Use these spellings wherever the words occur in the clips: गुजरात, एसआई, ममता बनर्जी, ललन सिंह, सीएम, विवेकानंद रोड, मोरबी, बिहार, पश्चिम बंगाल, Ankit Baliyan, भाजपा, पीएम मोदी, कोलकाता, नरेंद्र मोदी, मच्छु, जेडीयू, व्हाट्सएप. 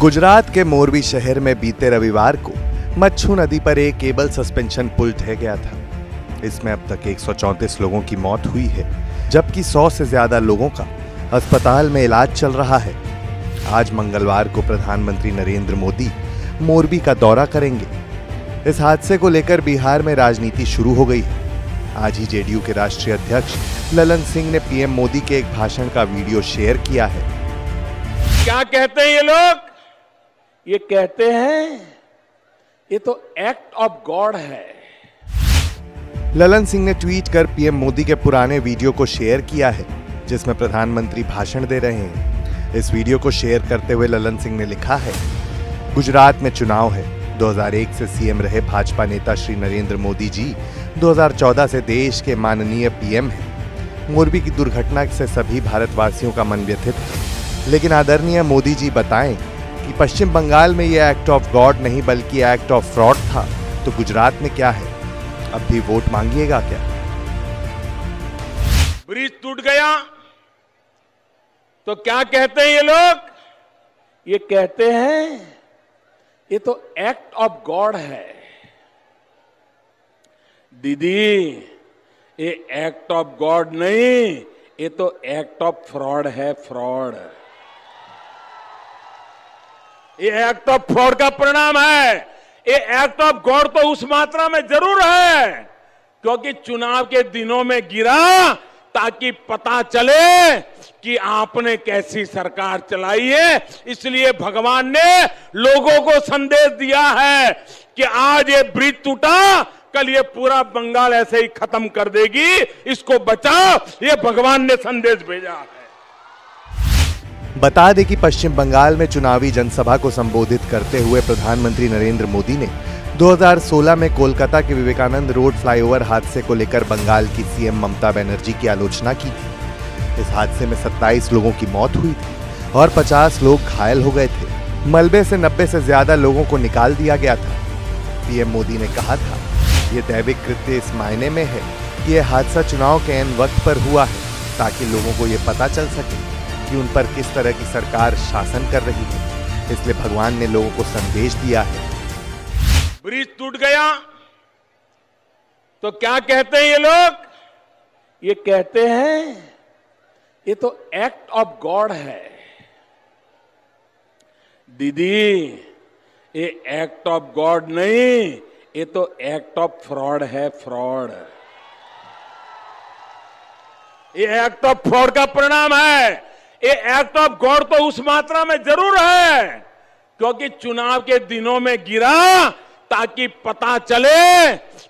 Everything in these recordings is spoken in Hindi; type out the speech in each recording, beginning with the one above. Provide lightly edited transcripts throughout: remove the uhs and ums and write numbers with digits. गुजरात के मोरबी शहर में बीते रविवार को मच्छु नदी पर एक केबल सस्पेंशन पुल ढह गया था। इसमें अब तक 134 लोगों की मौत हुई है, जबकि 100 से ज्यादा लोगों का अस्पताल में इलाज चल रहा है। आज मंगलवार को प्रधानमंत्री नरेंद्र मोदी मोरबी का दौरा करेंगे। इस हादसे को लेकर बिहार में राजनीति शुरू हो गई है। आज ही जेडीयू के राष्ट्रीय अध्यक्ष ललन सिंह ने पीएम मोदी के एक भाषण का वीडियो शेयर किया है। क्या कहते हैं ये लोग? ये कहते हैं ये तो एक्ट ऑफ गॉड है। ललन सिंह ने ट्वीट कर पीएम मोदी के पुराने वीडियो को शेयर किया है, जिसमें प्रधानमंत्री भाषण दे रहे हैं। इस वीडियो को शेयर करते हुए ललन सिंह ने लिखा है, गुजरात में चुनाव है। 2001 से सीएम रहे भाजपा नेता श्री नरेंद्र मोदी जी 2014 से देश के माननीय पीएम हैं। मोरबी की दुर्घटना से सभी भारतवासियों का मन व्यथित है, लेकिन आदरणीय मोदी जी बताएं कि पश्चिम बंगाल में ये एक्ट ऑफ गॉड नहीं बल्कि एक्ट ऑफ फ्रॉड था, तो गुजरात में क्या है? अब भी वोट मांगिएगा क्या? ब्रिज टूट गया तो क्या कहते हैं ये लोग? ये कहते हैं ये तो एक्ट ऑफ गॉड है। दीदी, ये एक्ट ऑफ गॉड नहीं, ये तो एक्ट ऑफ फ्रॉड है। फ्रॉड, ये एक्ट ऑफ फ्रॉड का परिणाम है। ये एक्ट ऑफ गॉड तो उस मात्रा में जरूर है क्योंकि चुनाव के दिनों में गिरा ताकि पता चले कि आपने कैसी सरकार चलाई है। इसलिए भगवान ने लोगों को संदेश दिया है कि आज ये ब्रिज टूटा, कल ये पूरा बंगाल ऐसे ही खत्म कर देगी, इसको बचाओ, ये भगवान ने संदेश भेजा है। बता दें कि पश्चिम बंगाल में चुनावी जनसभा को संबोधित करते हुए प्रधानमंत्री नरेंद्र मोदी ने 2016 में कोलकाता के विवेकानंद रोड फ्लाईओवर हादसे को लेकर बंगाल की सीएम ममता बनर्जी की आलोचना की थी। इस हादसे में 27 लोगों की मौत हुई थी और 50 लोग घायल हो गए थे। मलबे से 90 से ज्यादा लोगों को निकाल दिया गया था। पीएम मोदी ने कहा था, ये दैविक कृत्य इस मायने में है कि यह हादसा चुनाव के ऐन वक्त पर हुआ है, ताकि लोगों को ये पता चल सके कि उन पर किस तरह की सरकार शासन कर रही है। इसलिए भगवान ने लोगों को संदेश दिया है। ब्रिज टूट गया तो क्या कहते हैं ये लोग? ये कहते हैं ये तो एक्ट ऑफ गॉड है। दीदी, ये एक्ट ऑफ गॉड नहीं, ये तो एक्ट ऑफ फ्रॉड है। फ्रॉड, ये एक्ट ऑफ फ्रॉड का परिणाम है। ये एक्ट ऑफ गॉड तो उस मात्रा में जरूर है क्योंकि चुनाव के दिनों में गिरा ताकि पता चले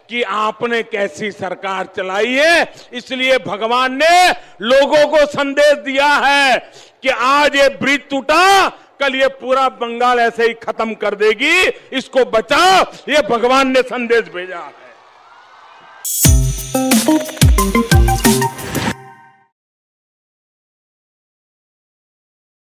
कि आपने कैसी सरकार चलाई है। इसलिए भगवान ने लोगों को संदेश दिया है कि आज ये ब्रिज टूटा, कल ये पूरा बंगाल ऐसे ही खत्म कर देगी, इसको बचाओ, ये भगवान ने संदेश भेजा है।